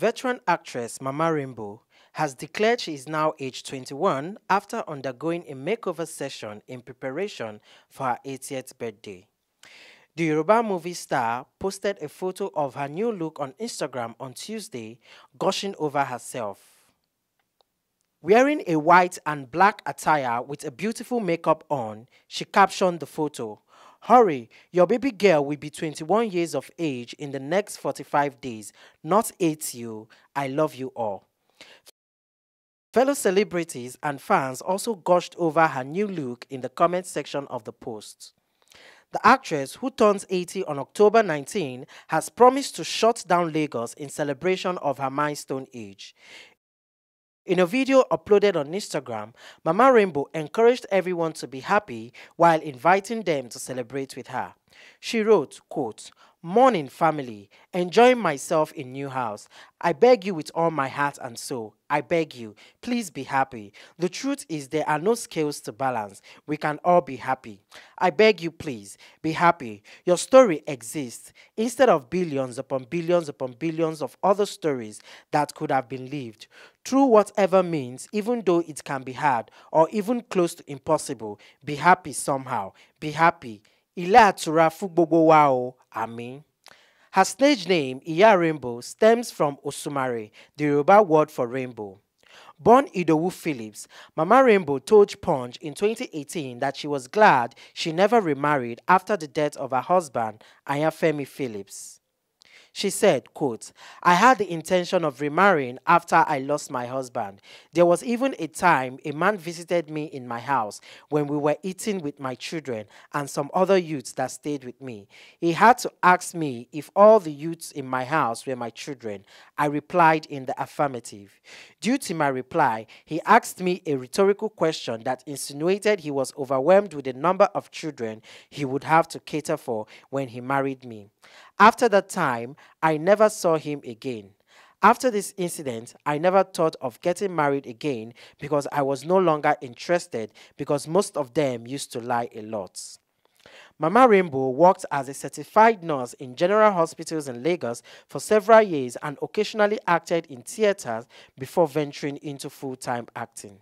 Veteran actress Mama Rainbow has declared she is now age 21 after undergoing a makeover session in preparation for her 80th birthday. The Yoruba movie star posted a photo of her new look on Instagram on Tuesday, gushing over herself. Wearing a white and black attire with a beautiful makeup on, she captioned the photo, "Hurry, your baby girl will be 21 years of age in the next 45 days, not 8 you. I love you all." Fellow celebrities and fans also gushed over her new look in the comment section of the post. The actress, who turns 80 on October 19, has promised to shut down Lagos in celebration of her milestone age. In a video uploaded on Instagram, Mama Rainbow encouraged everyone to be happy while inviting them to celebrate with her. She wrote, quote, "Morning, family. Enjoying myself in new house. I beg you with all my heart and soul. I beg you, please be happy. The truth is there are no scales to balance. We can all be happy. I beg you, please, be happy. Your story exists instead of billions upon billions upon billions of other stories that could have been lived. Through whatever means, even though it can be hard or even close to impossible, be happy somehow. Be happy. Ile atura fu gbogbo wa o. Amen." Her stage name, Iya Rainbow, stems from Osumare, the Yoruba word for rainbow. Born Idowu Phillips, Mama Rainbow told Punch in 2018 that she was glad she never remarried after the death of her husband, Aya Femi Phillips. She said, quote, "I had the intention of remarrying after I lost my husband. There was even a time a man visited me in my house when we were eating with my children and some other youths that stayed with me. He had to ask me if all the youths in my house were my children. I replied in the affirmative. Due to my reply, he asked me a rhetorical question that insinuated he was overwhelmed with the number of children he would have to cater for when he married me. After that time, I never saw him again. After this incident, I never thought of getting married again because I was no longer interested because most of them used to lie a lot." Mama Rainbow worked as a certified nurse in general hospitals in Lagos for several years and occasionally acted in theatres before venturing into full-time acting.